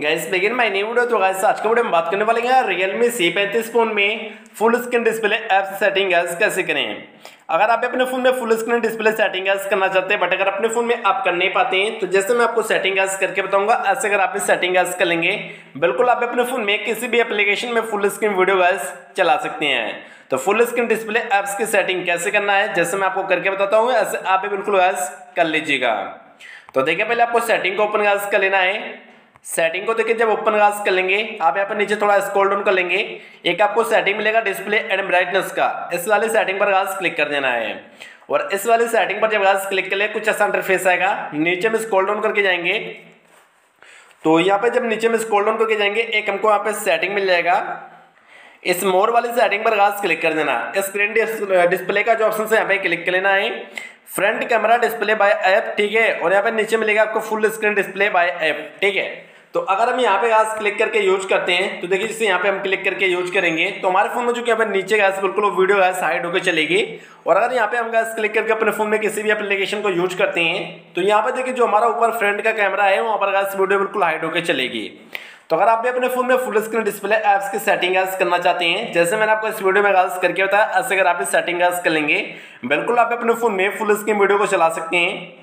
Guys begin my new video. तो guys आज के वीडियो में बात करने वाले हैं Realme C35 फोन में full screen display app setting कैसे करें। अगर आप अपने फोन में फुल स्क्रीन डिस्प्ले सेटिंग करना चाहते हैं बट अगर अपने फोन में आप कर नहीं पाते हैं तो जैसे मैं आपको सेटिंग करके बताऊंगा ऐसे अगर आप सेटिंग कर लेंगे बिल्कुल आप अपने फोन में किसी भी एप्लीकेशन में फुल स्क्रीन वीडियो गैस चला सकते हैं। तो फुल स्क्रीन डिस्प्ले ऐप्स की सेटिंग कैसे करना है जैसे मैं आपको करके बताता हूँ ऐसे आप भी बिल्कुल गैस कर लीजिएगा। तो देखिए पहले आपको सेटिंग को ओपन गैस कर लेना है। सेटिंग को देखिए जब ओपन गैस कर लेंगे आप यहाँ पर नीचे थोड़ा स्क्रॉल डाउन कर लेंगे एक आपको सेटिंग मिलेगा डिस्प्ले एंड ब्राइटनेस का, इस वाले सेटिंग पर गैस क्लिक कर देना है। और इस वाले सेटिंग पर जब गैस क्लिक कर ले कुछ ऐसा इंटरफेस आएगा। नीचे में स्क्रॉल डाउन करके जाएंगे तो यहाँ पे जब नीचे में स्क्रॉल डाउन करके जाएंगे एक हमको यहाँ पे सेटिंग मिल जाएगा। इस मोर वाले सेटिंग पर गैस क्लिक कर देना। स्क्रीन डिस्प्ले का जो ऑप्शन है यहाँ पे क्लिक कर लेना है। Front camera display by app, ठीक है। और यहाँ पे नीचे मिलेगा आपको full screen display by app, ठीक है। तो अगर हम यहाँ पे गैस क्लिक करके यूज करते हैं तो देखिए जैसे यहाँ पे हम क्लिक करके यूज करेंगे तो हमारे फोन में जो कि यहाँ पे नीचे गैस बिल्कुल वीडियो गैस हाइड होकर चलेगी। और अगर यहाँ पे हम गैस क्लिक करके अपने फोन में किसी भी एप्लीकेशन को यूज करते हैं तो यहाँ पे देखिए जो हमारा ऊपर फ्रंट का कैमरा है वहाँ पर गैस वीडियो बिल्कुल हाइड होकर चलेगी। तो अगर आप भी अपने फोन में फुल स्क्रीन डिस्प्ले ऐप्स की सेटिंग करना चाहते हैं जैसे मैंने आपको इस वीडियो में गैस करके बताया ऐसे अगर आप सेटिंग कर लेंगे बिल्कुल आप अपने फोन में फुल स्क्रीन वीडियो को चला सकते हैं।